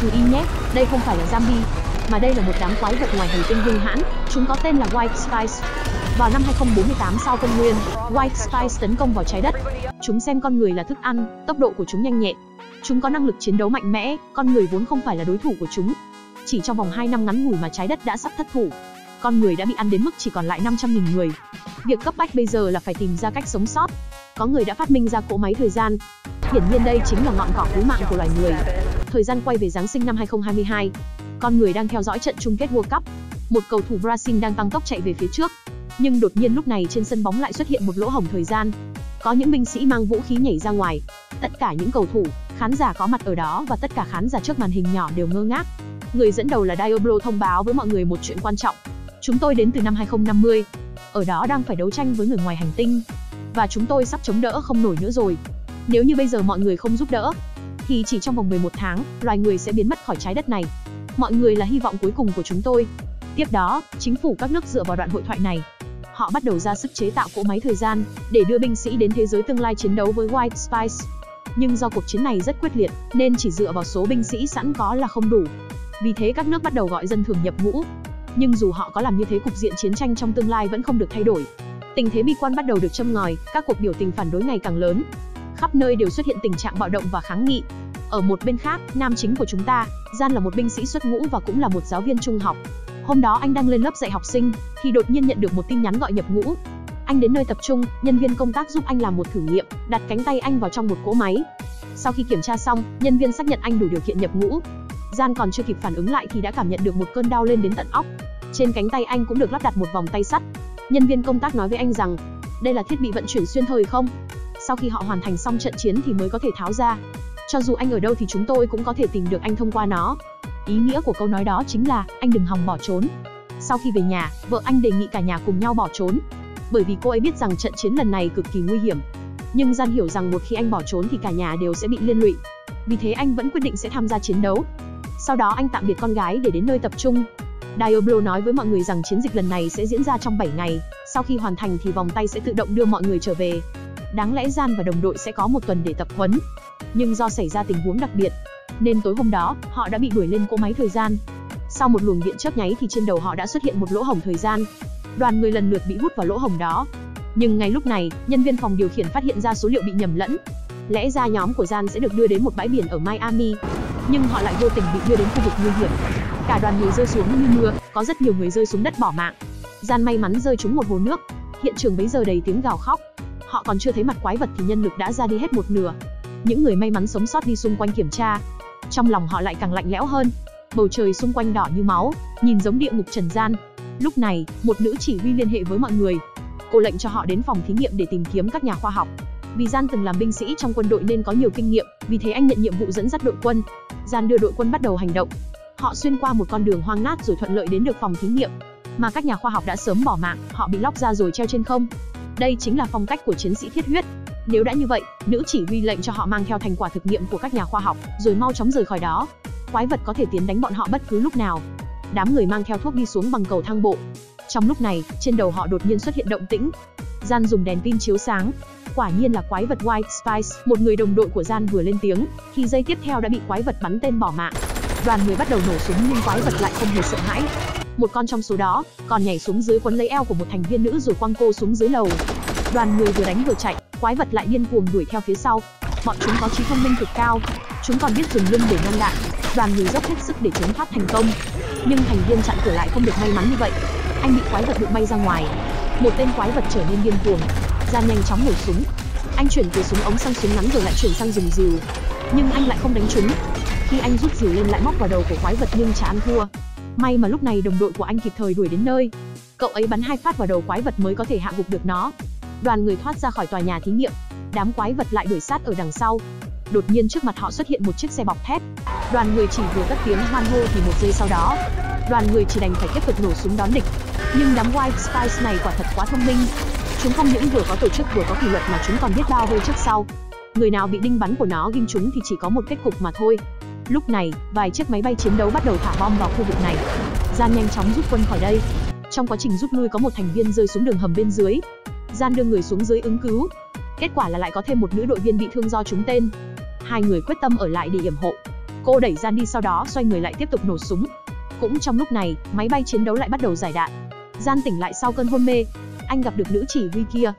chú ý nhé, đây không phải là zombie, mà đây là một đám quái vật ngoài hành tinh hung hãn, chúng có tên là White Spice. Vào năm 2048 sau công nguyên, White Spice tấn công vào trái đất. Chúng xem con người là thức ăn, tốc độ của chúng nhanh nhẹn. Chúng có năng lực chiến đấu mạnh mẽ, con người vốn không phải là đối thủ của chúng. Chỉ trong vòng 2 năm ngắn ngủi mà trái đất đã sắp thất thủ. Con người đã bị ăn đến mức chỉ còn lại 500.000 người. Việc cấp bách bây giờ là phải tìm ra cách sống sót. Có người đã phát minh ra cỗ máy thời gian. Hiển nhiên đây chính là ngọn cỏ cứu mạng của loài người. Thời gian quay về Giáng sinh năm 2022. Con người đang theo dõi trận chung kết World Cup. Một cầu thủ Brazil đang tăng tốc chạy về phía trước. Nhưng đột nhiên lúc này trên sân bóng lại xuất hiện một lỗ hổng thời gian. Có những binh sĩ mang vũ khí nhảy ra ngoài. Tất cả những cầu thủ, khán giả có mặt ở đó và tất cả khán giả trước màn hình nhỏ đều ngơ ngác. Người dẫn đầu là Diablo thông báo với mọi người một chuyện quan trọng. Chúng tôi đến từ năm 2050. Ở đó đang phải đấu tranh với người ngoài hành tinh. Và chúng tôi sắp chống đỡ không nổi nữa rồi. Nếu như bây giờ mọi người không giúp đỡ, thì chỉ trong vòng 11 tháng, loài người sẽ biến mất khỏi trái đất này. Mọi người là hy vọng cuối cùng của chúng tôi. Tiếp đó, chính phủ các nước dựa vào đoạn hội thoại này. Họ bắt đầu ra sức chế tạo cỗ máy thời gian, để đưa binh sĩ đến thế giới tương lai chiến đấu với White Spice. Nhưng do cuộc chiến này rất quyết liệt, nên chỉ dựa vào số binh sĩ sẵn có là không đủ. Vì thế các nước bắt đầu gọi dân thường nhập ngũ. Nhưng dù họ có làm như thế, cục diện chiến tranh trong tương lai vẫn không được thay đổi. Tình thế bi quan bắt đầu được châm ngòi, các cuộc biểu tình phản đối ngày càng lớn. Khắp nơi đều xuất hiện tình trạng bạo động và kháng nghị. Ở một bên khác, nam chính của chúng ta, Gian, là một binh sĩ xuất ngũ và cũng là một giáo viên trung học. Hôm đó anh đang lên lớp dạy học sinh, thì đột nhiên nhận được một tin nhắn gọi nhập ngũ. Anh đến nơi tập trung, nhân viên công tác giúp anh làm một thử nghiệm, đặt cánh tay anh vào trong một cỗ máy. Sau khi kiểm tra xong, nhân viên xác nhận anh đủ điều kiện nhập ngũ. Gian còn chưa kịp phản ứng lại thì đã cảm nhận được một cơn đau lên đến tận óc. Trên cánh tay anh cũng được lắp đặt một vòng tay sắt. Nhân viên công tác nói với anh rằng, đây là thiết bị vận chuyển xuyên thời không. Sau khi họ hoàn thành xong trận chiến thì mới có thể tháo ra. Cho dù anh ở đâu thì chúng tôi cũng có thể tìm được anh thông qua nó. Ý nghĩa của câu nói đó chính là, anh đừng hòng bỏ trốn. Sau khi về nhà, vợ anh đề nghị cả nhà cùng nhau bỏ trốn. Bởi vì cô ấy biết rằng trận chiến lần này cực kỳ nguy hiểm. Nhưng Gian hiểu rằng một khi anh bỏ trốn thì cả nhà đều sẽ bị liên lụy. Vì thế anh vẫn quyết định sẽ tham gia chiến đấu. Sau đó anh tạm biệt con gái để đến nơi tập trung. Diablo nói với mọi người rằng chiến dịch lần này sẽ diễn ra trong 7 ngày. Sau khi hoàn thành thì vòng tay sẽ tự động đưa mọi người trở về. Đáng lẽ Gian và đồng đội sẽ có một tuần để tập huấn. Nhưng do xảy ra tình huống đặc biệt, nên tối hôm đó, họ đã bị đuổi lên cỗ máy thời gian. Sau một luồng điện chớp nháy thì trên đầu họ đã xuất hiện một lỗ hổng thời gian. Đoàn người lần lượt bị hút vào lỗ hổng đó. Nhưng ngay lúc này, nhân viên phòng điều khiển phát hiện ra số liệu bị nhầm lẫn. Lẽ ra nhóm của Gian sẽ được đưa đến một bãi biển ở Miami. Nhưng họ lại vô tình bị đưa đến khu vực nguy hiểm. Cả đoàn người rơi xuống như mưa, có rất nhiều người rơi xuống đất bỏ mạng. Gian may mắn rơi trúng một hồ nước. Hiện trường bấy giờ đầy tiếng gào khóc. Họ còn chưa thấy mặt quái vật thì nhân lực đã ra đi hết một nửa. Những người may mắn sống sót đi xung quanh kiểm tra. Trong lòng họ lại càng lạnh lẽo hơn. Bầu trời xung quanh đỏ như máu, nhìn giống địa ngục trần gian. Lúc này, một nữ chỉ huy liên hệ với mọi người. Cô lệnh cho họ đến phòng thí nghiệm để tìm kiếm các nhà khoa học. Vì Gian từng làm binh sĩ trong quân đội nên có nhiều kinh nghiệm, vì thế anh nhận nhiệm vụ dẫn dắt đội quân. Gian đưa đội quân bắt đầu hành động. Họ xuyên qua một con đường hoang nát rồi thuận lợi đến được phòng thí nghiệm. Mà các nhà khoa học đã sớm bỏ mạng, họ bị lóc ra rồi treo trên không. Đây chính là phong cách của chiến sĩ thiết huyết. Nếu đã như vậy, nữ chỉ huy lệnh cho họ mang theo thành quả thực nghiệm của các nhà khoa học, rồi mau chóng rời khỏi đó. Quái vật có thể tiến đánh bọn họ bất cứ lúc nào. Đám người mang theo thuốc đi xuống bằng cầu thang bộ. Trong lúc này, trên đầu họ đột nhiên xuất hiện động tĩnh. Gian dùng đèn pin chiếu sáng. Quả nhiên là quái vật White Spice, một người đồng đội của Gian vừa lên tiếng, thì giây tiếp theo đã bị quái vật bắn tên bỏ mạng. Đoàn người bắt đầu nổ súng nhưng quái vật lại không hề sợ hãi. Một con trong số đó còn nhảy xuống dưới quấn lấy eo của một thành viên nữ rồi quăng cô xuống dưới lầu. Đoàn người vừa đánh vừa chạy, quái vật lại điên cuồng đuổi theo phía sau. Bọn chúng có trí thông minh cực cao, chúng còn biết dùng lưng để ngăn đạn. Đoàn người dốc hết sức để trốn thoát thành công, nhưng thành viên chặn cửa lại không được may mắn như vậy. Anh bị quái vật đụng bay ra ngoài. Một tên quái vật trở nên điên cuồng, Gian nhanh chóng nổ súng. Anh chuyển từ súng ống sang súng ngắn rồi lại chuyển sang dùng rìu, nhưng anh lại không đánh trúng. Khi anh rút rìu lên lại móc vào đầu của quái vật nhưng chả ăn thua. May mà lúc này đồng đội của anh kịp thời đuổi đến nơi. Cậu ấy bắn 2 phát vào đầu quái vật mới có thể hạ gục được nó. Đoàn người thoát ra khỏi tòa nhà thí nghiệm. Đám quái vật lại đuổi sát ở đằng sau. Đột nhiên trước mặt họ xuất hiện một chiếc xe bọc thép. Đoàn người chỉ vừa cất tiếng hoan hô thì một giây sau đó, đoàn người chỉ đành phải tiếp tục nổ súng đón địch. Nhưng đám White Spies này quả thật quá thông minh. Chúng không những vừa có tổ chức vừa có kỷ luật mà chúng còn biết bao vây trước sau. Người nào bị đinh bắn của nó ghim chúng thì chỉ có một kết cục mà thôi. Lúc này, vài chiếc máy bay chiến đấu bắt đầu thả bom vào khu vực này. Gian nhanh chóng rút quân khỏi đây. Trong quá trình rút lui có một thành viên rơi xuống đường hầm bên dưới. Gian đưa người xuống dưới ứng cứu. Kết quả là lại có thêm một nữ đội viên bị thương do trúng tên. Hai người quyết tâm ở lại để yểm hộ. Cô đẩy Gian đi, sau đó xoay người lại tiếp tục nổ súng. Cũng trong lúc này, máy bay chiến đấu lại bắt đầu giải đạn. Gian tỉnh lại sau cơn hôn mê. Anh gặp được nữ chỉ huy kia.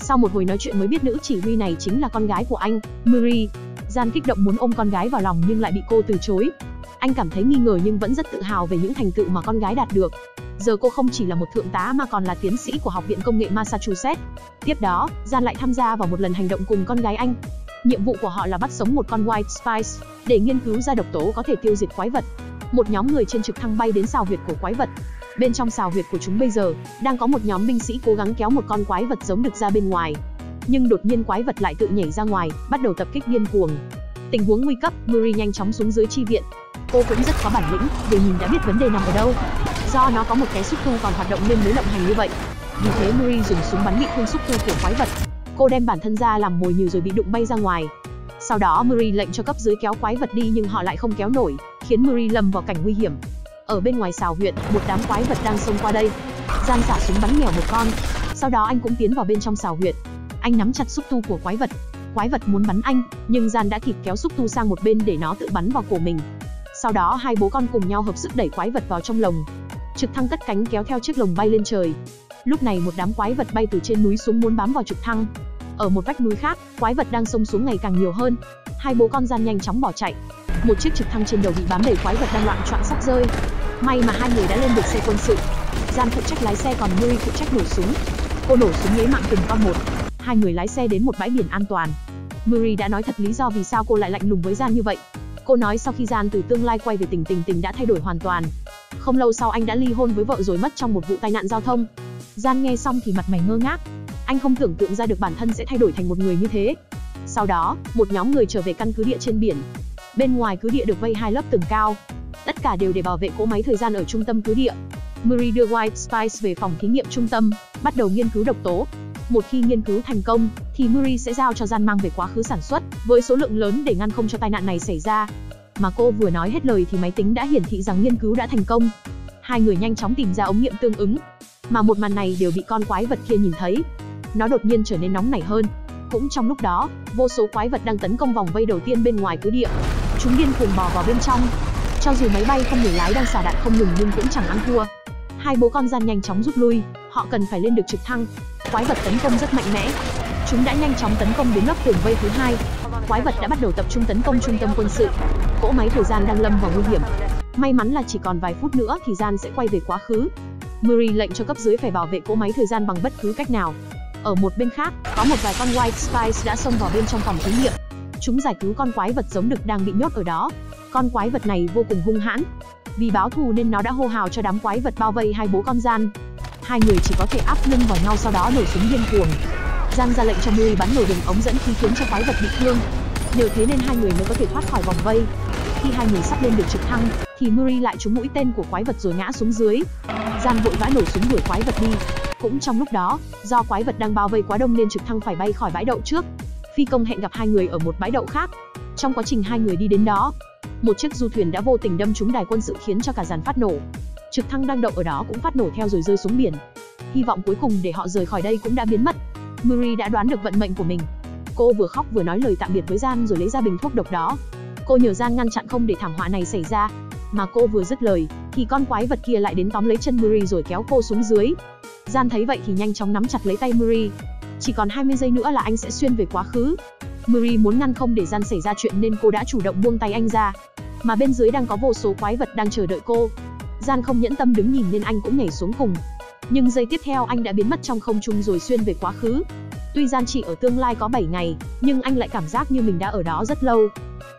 Sau một hồi nói chuyện mới biết nữ chỉ huy này chính là con gái của anh, Mary. Gian kích động muốn ôm con gái vào lòng nhưng lại bị cô từ chối. Anh cảm thấy nghi ngờ nhưng vẫn rất tự hào về những thành tựu mà con gái đạt được. Giờ cô không chỉ là một thượng tá mà còn là tiến sĩ của Học viện Công nghệ Massachusetts. Tiếp đó, Gian lại tham gia vào một lần hành động cùng con gái anh. Nhiệm vụ của họ là bắt sống một con White Spice để nghiên cứu ra độc tố có thể tiêu diệt quái vật. Một nhóm người trên trực thăng bay đến xào huyệt của quái vật. Bên trong xào huyệt của chúng bây giờ, đang có một nhóm binh sĩ cố gắng kéo một con quái vật giống được ra bên ngoài. Nhưng đột nhiên quái vật lại tự nhảy ra ngoài, bắt đầu tập kích điên cuồng. Tình huống nguy cấp, Muri nhanh chóng xuống dưới chi viện. Cô cũng rất có bản lĩnh, vì nhìn đã biết vấn đề nằm ở đâu. Do nó có một cái xúc tu còn hoạt động nên mới lộng hành như vậy. Vì thế Muri dùng súng bắn bị thương xúc tu của quái vật. Cô đem bản thân ra làm mồi nhử rồi bị đụng bay ra ngoài. Sau đó Muri lệnh cho cấp dưới kéo quái vật đi nhưng họ lại không kéo nổi, khiến Muri lâm vào cảnh nguy hiểm. Ở bên ngoài xào huyệt, một đám quái vật đang xông qua đây. Gian xả súng bắn nhèo một con. Sau đó anh cũng tiến vào bên trong xào huyệt. Anh nắm chặt xúc tu của quái vật. Quái vật muốn bắn anh, nhưng Gian đã kịp kéo xúc tu sang một bên để nó tự bắn vào cổ mình. Sau đó hai bố con cùng nhau hợp sức đẩy quái vật vào trong lồng. Trực thăng cất cánh kéo theo chiếc lồng bay lên trời. Lúc này một đám quái vật bay từ trên núi xuống muốn bám vào trực thăng. Ở một vách núi khác, quái vật đang xông xuống ngày càng nhiều hơn. Hai bố con Gian nhanh chóng bỏ chạy. Một chiếc trực thăng trên đầu bị bám đầy quái vật đang loạng choạng sắp rơi. May mà hai người đã lên được xe quân sự. Gian phụ trách lái xe còn Mary phụ trách nổ súng. Cô nổ súng lấy mạng từng con một. Hai người lái xe đến một bãi biển an toàn. Mary đã nói thật lý do vì sao cô lại lạnh lùng với Gian như vậy. Cô nói sau khi Gian từ tương lai quay về tình đã thay đổi hoàn toàn. Không lâu sau anh đã ly hôn với vợ rồi mất trong một vụ tai nạn giao thông. Gian nghe xong thì mặt mày ngơ ngác. Anh không tưởng tượng ra được bản thân sẽ thay đổi thành một người như thế. Sau đó, một nhóm người trở về căn cứ địa trên biển. Bên ngoài cứ địa được vây hai lớp tường cao. Tất cả đều để bảo vệ cỗ máy thời gian ở trung tâm cứ địa. Murray đưa White Spice về phòng thí nghiệm trung tâm, bắt đầu nghiên cứu độc tố. Một khi nghiên cứu thành công, thì Murray sẽ giao cho Gian mang về quá khứ sản xuất, với số lượng lớn để ngăn không cho tai nạn này xảy ra. Mà cô vừa nói hết lời thì máy tính đã hiển thị rằng nghiên cứu đã thành công. Hai người nhanh chóng tìm ra ống nghiệm tương ứng. Mà một màn này đều bị con quái vật kia nhìn thấy. Nó đột nhiên trở nên nóng nảy hơn. Cũng trong lúc đó, vô số quái vật đang tấn công vòng vây đầu tiên bên ngoài cứ địa. Chúng điên cuồng bò vào bên trong. Cho dù máy bay không người lái đang xả đạn không ngừng nhưng cũng chẳng ăn thua. Hai bố con Gian nhanh chóng rút lui, họ cần phải lên được trực thăng. Quái vật tấn công rất mạnh mẽ. Chúng đã nhanh chóng tấn công đến lớp tường vây thứ hai. Quái vật đã bắt đầu tập trung tấn công trung tâm quân sự. Cỗ máy thời gian đang lâm vào nguy hiểm. May mắn là chỉ còn vài phút nữa thì Gian sẽ quay về quá khứ. Murray lệnh cho cấp dưới phải bảo vệ cỗ máy thời gian bằng bất cứ cách nào. Ở một bên khác, có một vài con White Spies đã xông vào bên trong phòng thí nghiệm. Chúng giải cứu con quái vật giống đực đang bị nhốt ở đó. Con quái vật này vô cùng hung hãn. Vì báo thù nên nó đã hô hào cho đám quái vật bao vây hai bố con Gian. Hai người chỉ có thể áp lưng vào nhau sau đó nổ súng điên cuồng. Gian ra lệnh cho Murray bắn nổ đường ống dẫn khí khiến cho quái vật bị thương. Nhờ thế nên hai người mới có thể thoát khỏi vòng vây. Khi hai người sắp lên được trực thăng, thì Murray lại trúng mũi tên của quái vật rồi ngã xuống dưới. Gian vội vã nổ súng đuổi quái vật đi. Cũng trong lúc đó, do quái vật đang bao vây quá đông nên trực thăng phải bay khỏi bãi đậu trước. Phi công hẹn gặp hai người ở một bãi đậu khác. Trong quá trình hai người đi đến đó, một chiếc du thuyền đã vô tình đâm trúng đài quân sự khiến cho cả dàn phát nổ. Trực thăng đang đậu ở đó cũng phát nổ theo rồi rơi xuống biển. Hy vọng cuối cùng để họ rời khỏi đây cũng đã biến mất. Murray đã đoán được vận mệnh của mình. Cô vừa khóc vừa nói lời tạm biệt với Gian rồi lấy ra bình thuốc độc đó. Cô nhờ Gian ngăn chặn không để thảm họa này xảy ra. Mà cô vừa dứt lời, thì con quái vật kia lại đến tóm lấy chân Murray rồi kéo cô xuống dưới. Gian thấy vậy thì nhanh chóng nắm chặt lấy tay Murray. Chỉ còn 20 giây nữa là anh sẽ xuyên về quá khứ. Murray muốn ngăn không để Gian xảy ra chuyện nên cô đã chủ động buông tay anh ra. Mà bên dưới đang có vô số quái vật đang chờ đợi cô. Gian không nhẫn tâm đứng nhìn nên anh cũng nhảy xuống cùng. Nhưng giây tiếp theo anh đã biến mất trong không trung rồi xuyên về quá khứ. Tuy Gian chỉ ở tương lai có 7 ngày, nhưng anh lại cảm giác như mình đã ở đó rất lâu.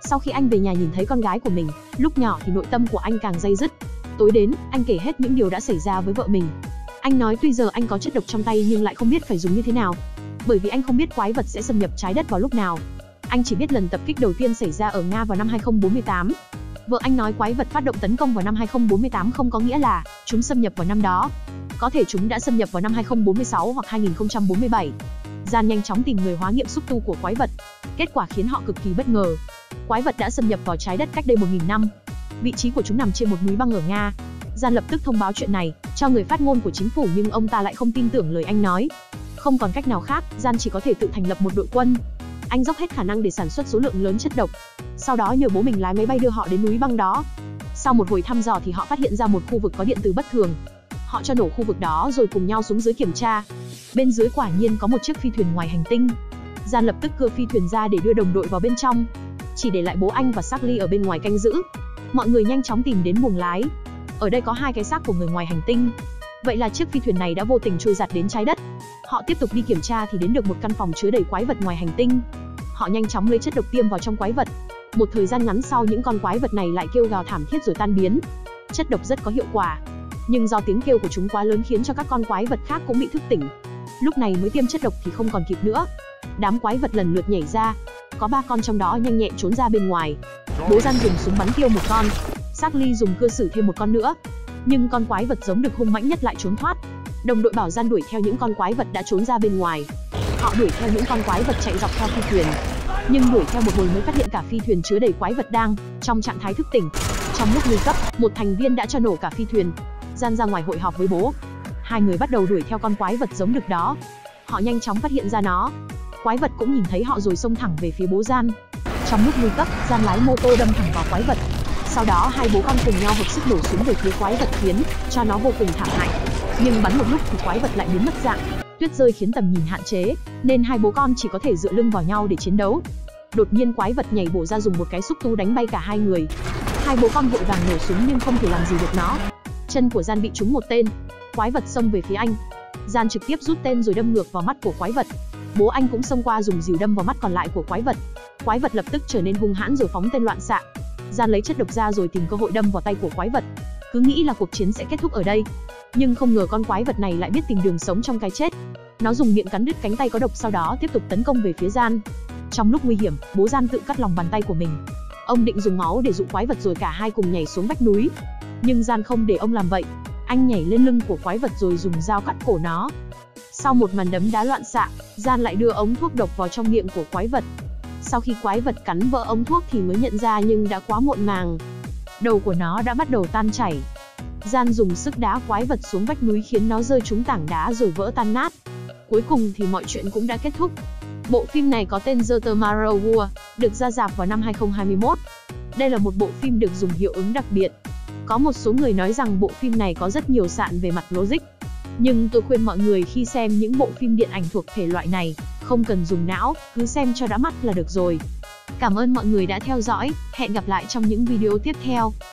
Sau khi anh về nhà nhìn thấy con gái của mình, lúc nhỏ thì nội tâm của anh càng day dứt. Tối đến, anh kể hết những điều đã xảy ra với vợ mình. Anh nói tuy giờ anh có chất độc trong tay nhưng lại không biết phải dùng như thế nào. Bởi vì anh không biết quái vật sẽ xâm nhập trái đất vào lúc nào. Anh chỉ biết lần tập kích đầu tiên xảy ra ở Nga vào năm 2048. Vợ anh nói quái vật phát động tấn công vào năm 2048 không có nghĩa là chúng xâm nhập vào năm đó. Có thể chúng đã xâm nhập vào năm 2046 hoặc 2047. Gian nhanh chóng tìm người hóa nghiệm xúc tu của quái vật. Kết quả khiến họ cực kỳ bất ngờ. Quái vật đã xâm nhập vào trái đất cách đây 1.000 năm. Vị trí của chúng nằm trên một núi băng ở Nga. Gian lập tức thông báo chuyện này cho người phát ngôn của chính phủ nhưng ông ta lại không tin tưởng lời anh nói. Không còn cách nào khác, Gian chỉ có thể tự thành lập một đội quân. Anh dốc hết khả năng để sản xuất số lượng lớn chất độc. sau đó nhờ bố mình lái máy bay đưa họ đến núi băng đó. Sau một hồi thăm dò thì họ phát hiện ra một khu vực có điện từ bất thường. Họ cho nổ khu vực đó rồi cùng nhau xuống dưới kiểm tra. Bên dưới quả nhiên có một chiếc phi thuyền ngoài hành tinh. Gian lập tức cưa phi thuyền ra để đưa đồng đội vào bên trong, chỉ để lại bố anh và Charlie ở bên ngoài canh giữ. Mọi người nhanh chóng tìm đến buồng lái. Ở đây có hai cái xác của người ngoài hành tinh. Vậy là chiếc phi thuyền này đã vô tình trôi dạt đến trái đất. Họ tiếp tục đi kiểm tra thì đến được một căn phòng chứa đầy quái vật ngoài hành tinh. Họ nhanh chóng lấy chất độc tiêm vào trong quái vật. Một thời gian ngắn sau, những con quái vật này lại kêu gào thảm thiết rồi tan biến. Chất độc rất có hiệu quả, nhưng do tiếng kêu của chúng quá lớn khiến cho các con quái vật khác cũng bị thức tỉnh. Lúc này mới tiêm chất độc thì không còn kịp nữa. Đám quái vật lần lượt nhảy ra, có 3 con trong đó nhanh nhẹn trốn ra bên ngoài. Bố Gian dùng súng bắn tiêu một con, Charlie dùng cưa xử thêm một con nữa. Nhưng con quái vật giống được hung mãnh nhất lại trốn thoát. Đồng đội bảo Gian đuổi theo những con quái vật đã trốn ra bên ngoài. Họ đuổi theo những con quái vật chạy dọc theo phi thuyền, nhưng đuổi theo một hồi mới phát hiện cả phi thuyền chứa đầy quái vật đang trong trạng thái thức tỉnh. Trong lúc nguy cấp, một thành viên đã cho nổ cả phi thuyền. Gian ra ngoài hội họp với bố. Hai người bắt đầu đuổi theo con quái vật giống đực đó. Họ nhanh chóng phát hiện ra nó. Quái vật cũng nhìn thấy họ rồi xông thẳng về phía bố Gian. Trong lúc nguy cấp, Gian lái mô tô đâm thẳng vào quái vật. Sau đó hai bố con cùng nhau hợp sức nổ súng về phía quái vật khiến cho nó vô cùng thảm hại. Nhưng bắn một lúc thì quái vật lại biến mất dạng. Tuyết rơi khiến tầm nhìn hạn chế, nên hai bố con chỉ có thể dựa lưng vào nhau để chiến đấu. Đột nhiên quái vật nhảy bổ ra dùng một cái xúc tu đánh bay cả hai người. Hai bố con vội vàng nổ súng nhưng không thể làm gì được nó. Chân của Gian bị trúng một tên. Quái vật xông về phía anh. Gian trực tiếp rút tên rồi đâm ngược vào mắt của quái vật. Bố anh cũng xông qua dùng dìu đâm vào mắt còn lại của quái vật. Quái vật lập tức trở nên hung hãn rồi phóng tên loạn xạ. Gian lấy chất độc ra rồi tìm cơ hội đâm vào tay của quái vật. Cứ nghĩ là cuộc chiến sẽ kết thúc ở đây, nhưng không ngờ con quái vật này lại biết tìm đường sống trong cái chết. Nó dùng miệng cắn đứt cánh tay có độc, sau đó tiếp tục tấn công về phía Gian. Trong lúc nguy hiểm, bố Gian tự cắt lòng bàn tay của mình. Ông định dùng máu để dụ quái vật rồi cả hai cùng nhảy xuống vách núi. Nhưng Gian không để ông làm vậy. Anh nhảy lên lưng của quái vật rồi dùng dao cắt cổ nó. Sau một màn đấm đá loạn xạ, Gian lại đưa ống thuốc độc vào trong miệng của quái vật. Sau khi quái vật cắn vỡ ống thuốc thì mới nhận ra nhưng đã quá muộn màng. Đầu của nó đã bắt đầu tan chảy. Gian dùng sức đá quái vật xuống vách núi khiến nó rơi trúng tảng đá rồi vỡ tan nát. Cuối cùng thì mọi chuyện cũng đã kết thúc. Bộ phim này có tên The Tomorrow War, được ra rạp vào năm 2021. Đây là một bộ phim được dùng hiệu ứng đặc biệt. Có một số người nói rằng bộ phim này có rất nhiều sạn về mặt logic. Nhưng tôi khuyên mọi người khi xem những bộ phim điện ảnh thuộc thể loại này, không cần dùng não, cứ xem cho đã mắt là được rồi. Cảm ơn mọi người đã theo dõi, hẹn gặp lại trong những video tiếp theo.